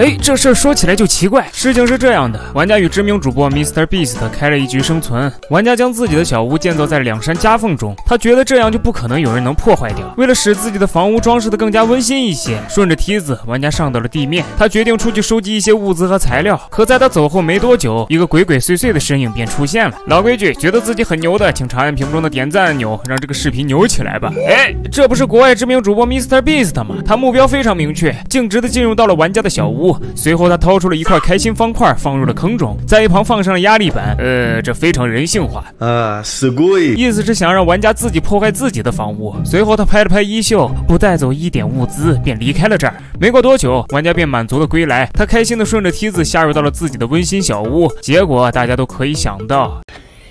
哎，这事儿说起来就奇怪。事情是这样的，玩家与知名主播 Mr. Beast 开了一局生存，玩家将自己的小屋建造在两山夹缝中，他觉得这样就不可能有人能破坏掉。为了使自己的房屋装饰得更加温馨一些，顺着梯子，玩家上到了地面。他决定出去收集一些物资和材料。可在他走后没多久，一个鬼鬼祟祟的身影便出现了。老规矩，觉得自己很牛的，请长按屏幕中的点赞按钮，让这个视频牛起来吧。哎，这不是国外知名主播 Mr. Beast 吗？他目标非常明确，径直的进入到了玩家的小屋。 随后，他掏出了一块开心方块，放入了坑中，在一旁放上了压力板。这非常人性化啊，死鬼！意思是想让玩家自己破坏自己的房屋。随后，他拍了拍衣袖，不带走一点物资，便离开了这儿。没过多久，玩家便满足的归来，他开心的顺着梯子下入到了自己的温馨小屋。结果大家都可以想到，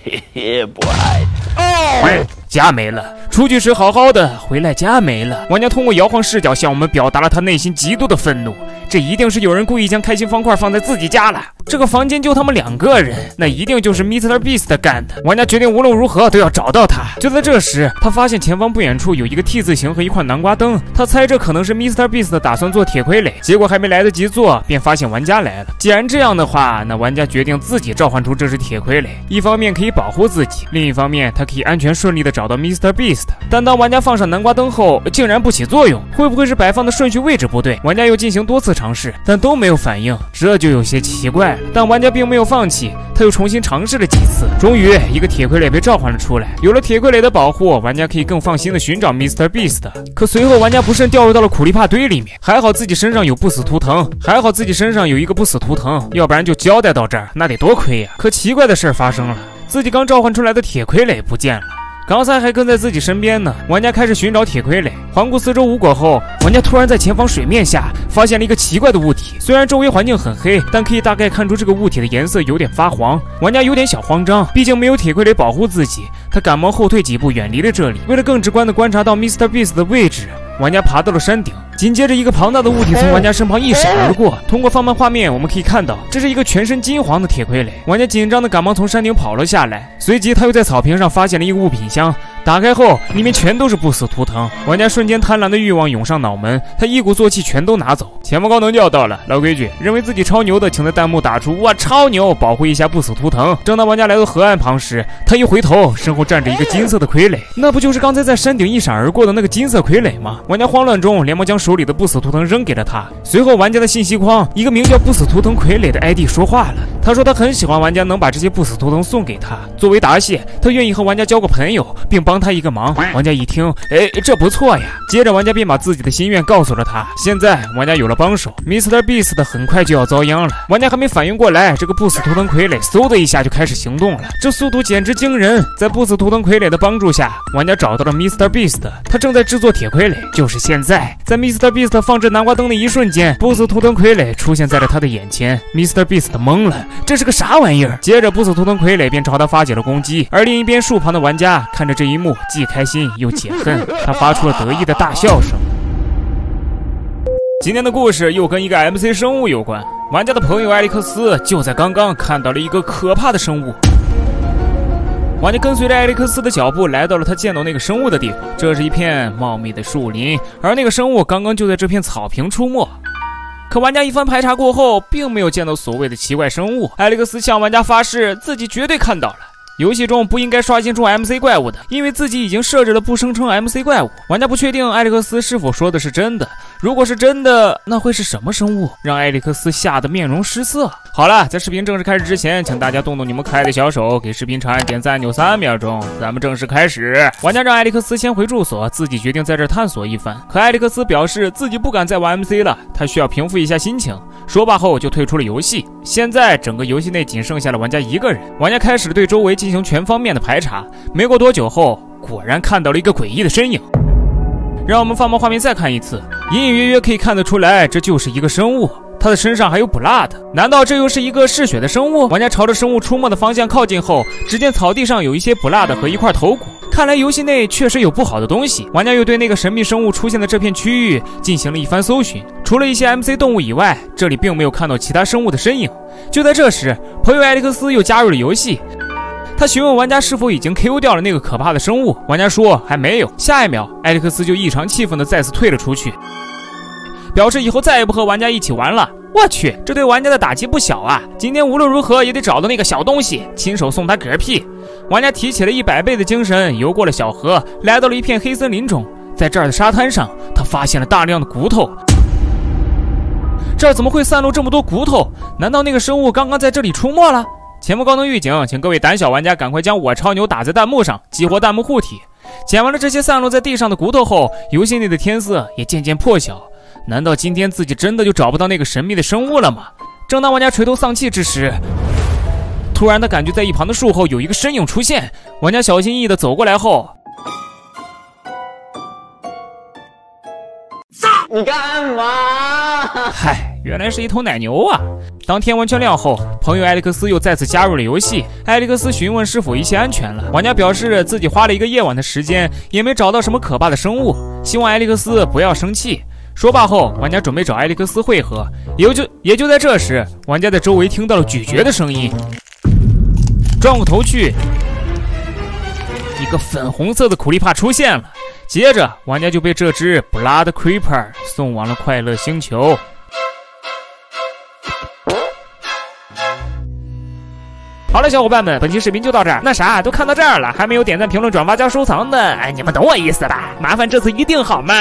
嘿嘿，不爱哦，家没了。 出去时好好的，回来家没了。玩家通过摇晃视角向我们表达了他内心极度的愤怒，这一定是有人故意将开心方块放在自己家了。这个房间就他们2个人，那一定就是 Mr. Beast 干的。玩家决定无论如何都要找到他。就在这时，他发现前方不远处有一个 T 字形和一块南瓜灯，他猜这可能是 Mr. Beast 打算做铁傀儡，结果还没来得及做，便发现玩家来了。既然这样的话，那玩家决定自己召唤出这只铁傀儡，一方面可以保护自己，另一方面他可以安全顺利的找到 Mr. Beast。 但当玩家放上南瓜灯后，竟然不起作用，会不会是摆放的顺序位置不对？玩家又进行多次尝试，但都没有反应，这就有些奇怪了。但玩家并没有放弃，他又重新尝试了几次，终于一个铁傀儡被召唤了出来。有了铁傀儡的保护，玩家可以更放心的寻找 Mr. Beast。可随后玩家不慎掉入到了苦力怕堆里面，还好自己身上有一个不死图腾，要不然就交代到这儿，那得多亏呀！可奇怪的事发生了，自己刚召唤出来的铁傀儡不见了。 刚才还跟在自己身边呢。玩家开始寻找铁傀儡，环顾四周无果后，玩家突然在前方水面下发现了一个奇怪的物体。虽然周围环境很黑，但可以大概看出这个物体的颜色有点发黄。玩家有点小慌张，毕竟没有铁傀儡保护自己，他赶忙后退几步，远离了这里。为了更直观地观察到 Mr. Beast 的位置，玩家爬到了山顶。 紧接着，一个庞大的物体从玩家身旁一闪而过。通过放慢画面，我们可以看到，这是一个全身金黄的铁傀儡。玩家紧张的赶忙从山顶跑了下来，随即他又在草坪上发现了一个物品箱。 打开后，里面全都是不死图腾，玩家瞬间贪婪的欲望涌上脑门，他一鼓作气全都拿走。前方高能就要到了，老规矩，认为自己超牛的，请在弹幕打出“哇超牛”，保护一下不死图腾。正当玩家来到河岸旁时，他一回头，身后站着一个金色的傀儡，那不就是刚才在山顶一闪而过的那个金色傀儡吗？玩家慌乱中，连忙将手里的不死图腾扔给了他。随后，玩家的信息框，一个名叫不死图腾傀儡的 ID 说话了，他说他很喜欢玩家能把这些不死图腾送给他，作为答谢，他愿意和玩家交个朋友，并帮他一个忙，玩家一听，哎，这不错呀。接着，玩家便把自己的心愿告诉了他。现在，玩家有了帮手 ，Mr. Beast 很快就要遭殃了。玩家还没反应过来，这个不死图腾傀儡嗖的一下就开始行动了，这速度简直惊人。在不死图腾傀儡的帮助下，玩家找到了 Mr. Beast， 他正在制作铁傀儡，就是现在。在 Mr. Beast 放置南瓜灯的一瞬间，不死图腾傀儡出现在了他的眼前。Mr. Beast 懵了，这是个啥玩意儿？接着，不死图腾傀儡便朝他发起了攻击。而另一边树旁的玩家看着这一幕。 既开心又解恨，他发出了得意的大笑声。今天的故事又跟一个 MC 生物有关，玩家的朋友艾利克斯就在刚刚看到了一个可怕的生物。 玩家跟随着艾利克斯的脚步来到了他见到那个生物的地方，这是一片茂密的树林，而那个生物刚刚就在这片草坪出没。 可玩家一番排查过后，并没有见到所谓的奇怪生物。艾利克斯向玩家发誓，自己绝对看到了。 游戏中不应该刷新出 MC 怪物的，因为自己已经设置了不声称 MC 怪物。玩家不确定艾利克斯是否说的是真的，如果是真的，那会是什么生物？让艾利克斯吓得面容失色。好了，在视频正式开始之前，请大家动动你们可爱的小手，给视频长按点赞按钮3秒钟。咱们正式开始。玩家让艾利克斯先回住所，自己决定在这探索一番。可艾利克斯表示自己不敢再玩 MC 了，他需要平复一下心情。说罢后就退出了游戏。现在整个游戏内仅剩下了玩家一个人。玩家开始对周围进行 全方面的排查，没过多久后，果然看到了一个诡异的身影。让我们放慢画面再看一次，隐隐约约可以看得出来，这就是一个生物，它的身上还有blood。难道这又是一个嗜血的生物？玩家朝着生物出没的方向靠近后，只见草地上有一些blood和一块头骨。 看来游戏内确实有不好的东西。玩家又对那个神秘生物出现的这片区域进行了一番搜寻，除了一些 MC 动物以外，这里并没有看到其他生物的身影。就在这时，朋友艾利克斯又加入了游戏。 他询问玩家是否已经 KO 掉了那个可怕的生物，玩家说还没有。下一秒，艾利克斯就异常气愤地再次退了出去，表示以后再也不和玩家一起玩了。我去，这对玩家的打击不小啊！今天无论如何也得找到那个小东西，亲手送他嗝屁。玩家提起了100倍的精神，游过了小河，来到了一片黑森林中。在这儿的沙滩上，他发现了大量的骨头。这儿怎么会散落这么多骨头？难道那个生物刚刚在这里出没了？前方高能预警，请各位胆小玩家赶快将我超牛打在弹幕上，激活弹幕护体。捡完了这些散落在地上的骨头后，游戏内的天色也渐渐破晓。 难道今天自己真的就找不到那个神秘的生物了吗？正当玩家垂头丧气之时，突然他感觉在一旁的树后有一个身影出现。玩家小心翼翼地走过来后，你干嘛？嗨，原来是一头奶牛啊！当天完全亮后，朋友艾利克斯又再次加入了游戏。艾利克斯询问是否一切安全了，玩家表示自己花了一个夜晚的时间也没找到什么可怕的生物，希望艾利克斯不要生气。 说罢后，玩家准备找艾利克斯会合，也就在这时，玩家在周围听到了咀嚼的声音。转过头去，一个粉红色的苦力怕出现了。接着，玩家就被这只 Blood Creeper 送往了快乐星球。好了，小伙伴们，本期视频就到这儿。那啥，都看到这儿了，还没有点赞、评论、转发加收藏的，哎，你们懂我意思吧？麻烦这次一定好吗？